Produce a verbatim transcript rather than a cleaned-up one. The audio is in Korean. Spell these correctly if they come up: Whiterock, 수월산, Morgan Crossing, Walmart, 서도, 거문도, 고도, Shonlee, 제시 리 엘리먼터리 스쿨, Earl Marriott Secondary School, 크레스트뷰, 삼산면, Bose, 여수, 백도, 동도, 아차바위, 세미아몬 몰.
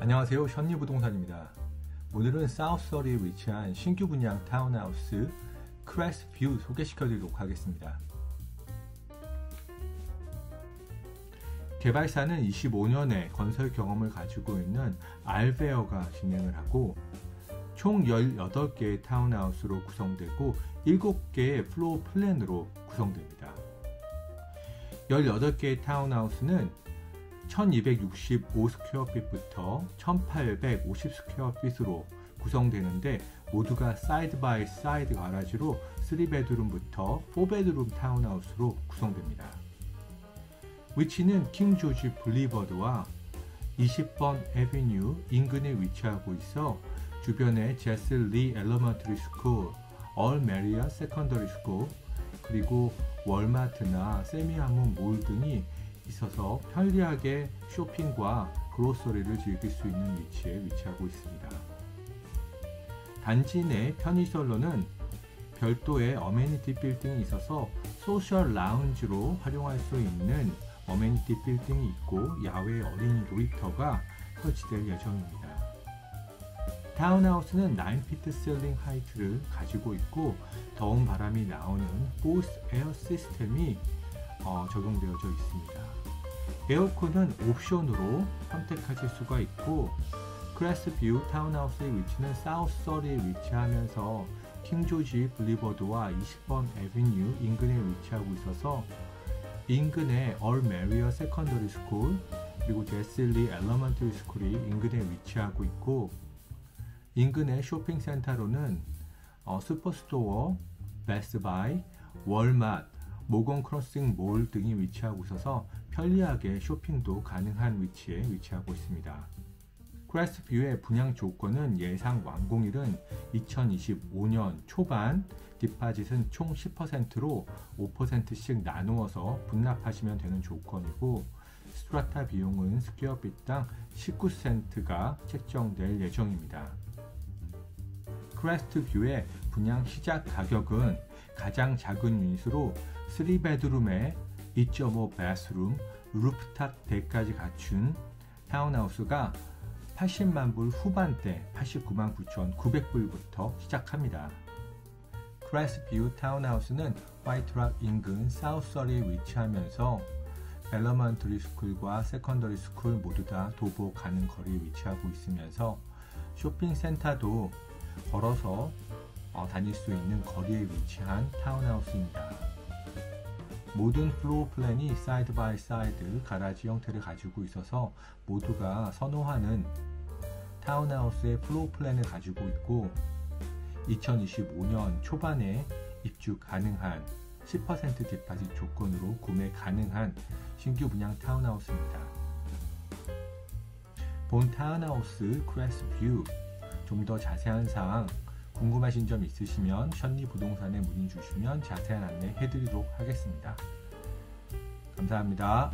안녕하세요, 션리 부동산입니다. 오늘은 사우스서리에 위치한 신규 분양 타운하우스 크레스트뷰 소개시켜 드리도록 하겠습니다. 개발사는 이십오 년의 건설 경험을 가지고 있는 알베어가 진행을 하고 총 열여덟 개의 타운하우스로 구성되고 일곱 개의 플로어 플랜으로 구성됩니다. 열여덟 개의 타운하우스는 천이백육십오 스퀘어핏부터 천팔백오십 스퀘어핏으로 구성되는데 모두가 사이드 바이 사이드 가라지로 삼 베드룸부터 사 베드룸 타운하우스로 구성됩니다. 위치는 킹 조지 블리버드와 이십 번 에비뉴 인근에 위치하고 있어 주변에 제시 리 엘리먼터리 스쿨, 얼 메리엇 세컨더리 스쿨, 그리고 월마트나 세미아몬 몰 등이 있어서 편리하게 쇼핑과 그로서리를 즐길 수 있는 위치에 위치하고 있습니다. 단지 내 편의시설로는 별도의 어메니티 빌딩이 있어서 소셜 라운지로 활용할 수 있는 어메니티 빌딩이 있고 야외 어린이 놀이터가 설치될 예정입니다. 타운하우스는 구 피트 셀링 하이트를 가지고 있고 더운 바람이 나오는 보스 에어 시스템이 어, 적용되어져 있습니다. 에어컨은 옵션으로 선택하실 수가 있고 크레스트뷰 타운하우스의 위치는 사우스서리에 위치하면서 킹조지 블리버드와 이십 번 에비뉴 인근에 위치하고 있어서 인근에 얼 메리엇 세컨더리 스쿨 그리고 제시 리 엘리먼터리 스쿨이 인근에 위치하고 있고 인근의 쇼핑센터로는 어, 슈퍼스토어, 베스트 바이, 월마트, 모건 크로싱 몰 등이 위치하고 있어서 편리하게 쇼핑도 가능한 위치에 위치하고 있습니다. 크레스트뷰의 분양 조건은 예상 완공일은 이천이십오 년 초반, 디파짓은 총 십 퍼센트로 오 퍼센트씩 나누어서 분납하시면 되는 조건이고 스트라타 비용은 스퀘어핏당 십구 센트가 책정될 예정입니다. 크레스트뷰의 분양 시작 가격은 가장 작은 유닛으로 삼 베드룸에 이 점 오 배스룸, 루프탑 덱까지 갖춘 타운하우스가 팔십만 불 후반대 팔십구만 구천 구백 불부터 시작합니다. 크레스트뷰 타운하우스는 화이트락 인근 사우스서리에 위치하면서 엘리먼터리 스쿨과 세컨더리 스쿨 모두 다 도보 가는 거리에 위치하고 있으면서 쇼핑센터도 걸어서 다닐 수 있는 거리에 위치한 타운하우스입니다. 모든 플로어 플랜이 사이드 바이 사이드 가라지 형태를 가지고 있어서 모두가 선호하는 타운하우스의 플로어 플랜을 가지고 있고 이천이십오 년 초반에 입주 가능한 십 퍼센트 디파짓 조건으로 구매 가능한 신규 분양 타운하우스입니다. 본 타운하우스 크레스트뷰 좀 더 자세한 사항 궁금하신 점 있으시면 션리 부동산에 문의 주시면 자세한 안내 해드리도록 하겠습니다. 감사합니다.